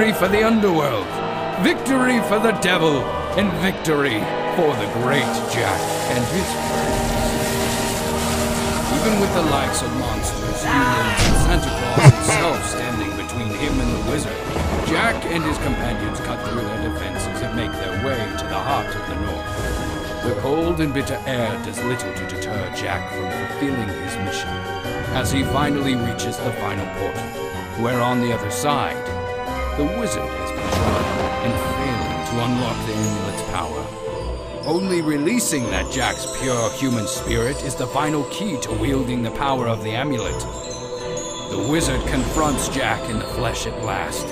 Victory for the underworld, victory for the devil, and victory for the great Jack and his friends. Even with the likes of monsters, humans, and Santa Claus himself standing between him and the wizard, Jack and his companions cut through their defenses and make their way to the heart of the North. The cold and bitter air does little to deter Jack from fulfilling his mission, as he finally reaches the final portal, where on the other side, the wizard has been tried and failing to unlock the amulet's power. Only releasing that Jack's pure human spirit is the final key to wielding the power of the amulet. The wizard confronts Jack in the flesh at last.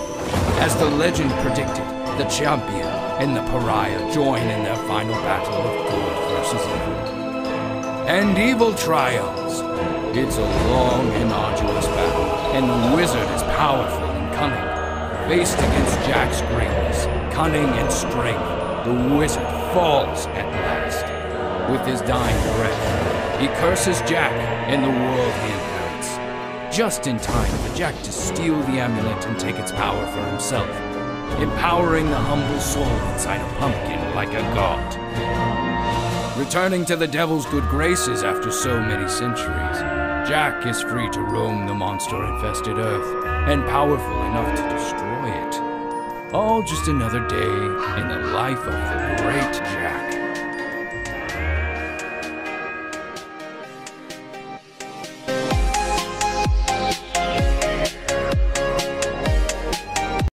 As the legend predicted, the champion and the pariah join in their final battle of good versus evil. And evil triumphs. It's a long and arduous battle, and the wizard is powerful and cunning. Faced against Jack's greatness, cunning and strength, the wizard falls at last. With his dying breath, he curses Jack and the world he inherits, just in time for Jack to steal the amulet and take its power for himself, empowering the humble soul inside a pumpkin like a god. Returning to the devil's good graces after so many centuries, Jack is free to roam the monster-infested earth, and powerful enough to destroy it. All just another day in the life of the great Jack.